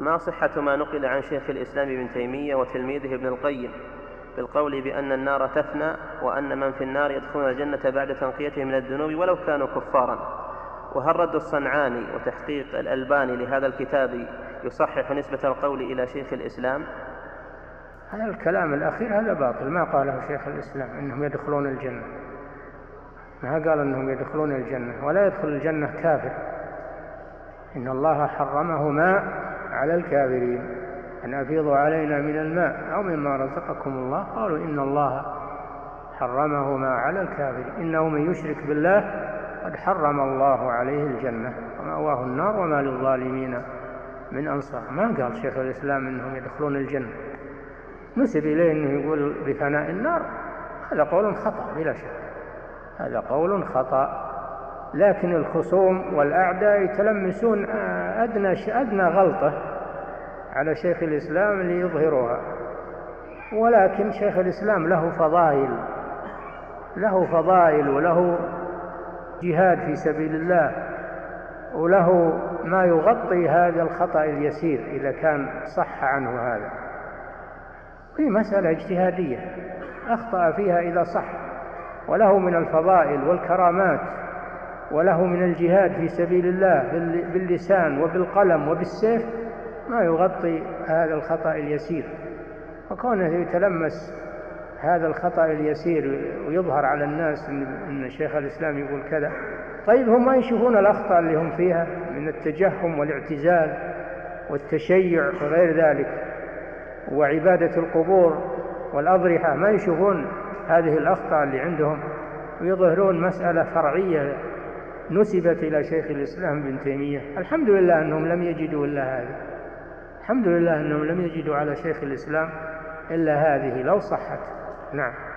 ما صحة ما نقل عن شيخ الإسلام بن تيمية وتلميذه ابن القيم بالقول بأن النار تفنى وأن من في النار يدخلون الجنة بعد تنقيتهم من الذنوب ولو كانوا كفارا؟ وهل رد الصنعاني وتحقيق الألباني لهذا الكتاب يصحح نسبة القول إلى شيخ الإسلام؟ هذا الكلام الأخير هذا باطل، ما قاله شيخ الإسلام إنهم يدخلون الجنة، ما قال إنهم يدخلون الجنة، ولا يدخل الجنة كافر، إن الله حرمهما على الكافرين أن أفيضوا علينا من الماء أو مما رزقكم الله، قالوا إن الله حرمهما على الكافرين، إنه من يشرك بالله قد حرم الله عليه الجنة ومأواه النار وما للظالمين من أنصار. ما قال شيخ الإسلام إنهم يدخلون الجنة، نسب إليه أنه يقول بفناء النار، هذا قول خطأ بلا شك، هذا قول خطأ، لكن الخصوم والأعداء يتلمسون أدنى غلطة على شيخ الإسلام ليظهروها، ولكن شيخ الإسلام له فضائل وله جهاد في سبيل الله، وله ما يغطي هذا الخطأ اليسير إذا كان صح عنه. هذا في مسألة اجتهادية أخطأ فيها إذا صح، وله من الفضائل والكرامات، وله من الجهاد في سبيل الله باللسان وبالقلم وبالسيف ما يغطي هذا الخطأ اليسير، وكونه يتلمس هذا الخطأ اليسير ويظهر على الناس أن شيخ الإسلام يقول كذا. طيب هم ما يشوفون الأخطاء اللي هم فيها من التجهم والاعتزال والتشيع وغير ذلك وعبادة القبور والأضرحة، ما يشوفون هذه الأخطاء اللي عندهم ويظهرون مسألة فرعية نسبت إلى شيخ الإسلام بن تيمية؟ الحمد لله أنهم لم يجدوا إلا هذه، الحمد لله أنهم لم يجدوا على شيخ الإسلام إلا هذه لو صحت. نعم.